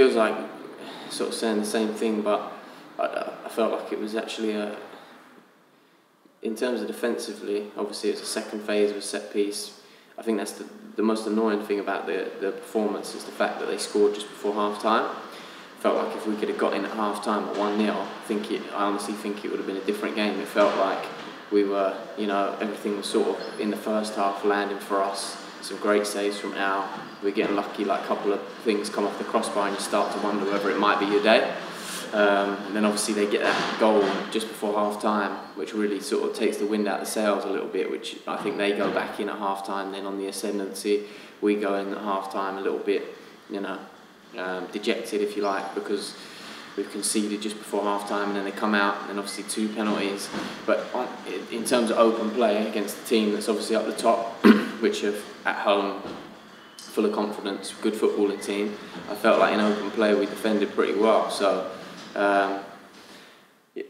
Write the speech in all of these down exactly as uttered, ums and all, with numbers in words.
feels like sort of saying the same thing, but I, I felt like it was actually a, in terms of defensively, obviously it's a second phase of a set piece. I think that's the, the most annoying thing about the, the performance is the fact that they scored just before half time. Felt like if we could have got in at half time at one nil, I think it, I honestly think it would have been a different game. It felt like we were, you know, everything was sort of in the first half landing for us. Some great saves from Al. We're getting lucky, like a couple of things come off the crossbar and you start to wonder whether it might be your day. Um, and then obviously they get that goal just before half time, which really sort of takes the wind out of the sails a little bit, which I think they go back in at half time, then on the ascendancy. We go in at half time a little bit, you know, um, dejected if you like, because we've conceded just before half time, and then they come out, and then obviously two penalties. But on, in terms of open play against the team that's obviously up the top, which are at home, full of confidence, good footballing team, I felt like in open play we defended pretty well. So, um, it,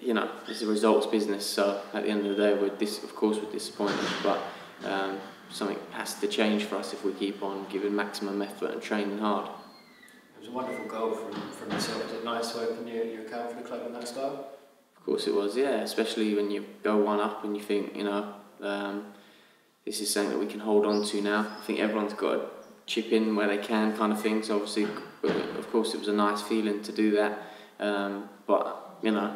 you know, it's a results business. So at the end of the day, we're dis of course we're disappointed, but um, something has to change for us if we keep on giving maximum effort and training hard. It was a wonderful goal from from yourself. Was it nice to open your, your account for the club in that style? Of course it was, yeah. Especially when you go one up and you think, you know. Um, This is something that we can hold on to now. I think everyone's got to chip in where they can, kind of thing. So obviously, of course, it was a nice feeling to do that. Um, but, you know,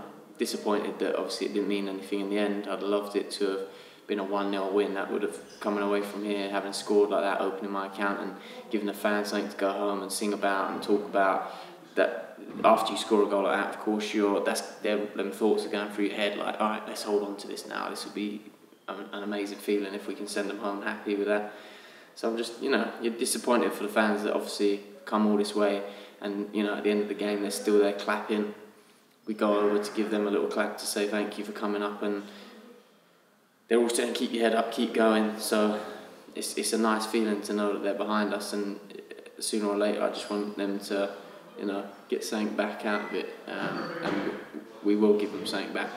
disappointed that obviously it didn't mean anything in the end. I'd loved it to have been a one nil win. That would have, coming away from here, having scored like that, opening my account and giving the fans something to go home and sing about and talk about. That after you score a goal like that, of course, you're, that's, them thoughts are going through your head like, all right, let's hold on to this now. This will be an amazing feeling if we can send them home happy with that. So I'm just, you know, you're disappointed for the fans that obviously come all this way, and you know, at the end of the game they're still there clapping. We go over to give them a little clap to say thank you for coming up, and they're all saying keep your head up, keep going. So it's, it's a nice feeling to know that they're behind us, and sooner or later I just want them to, you know, get something back out of it, um, and we will give them something back.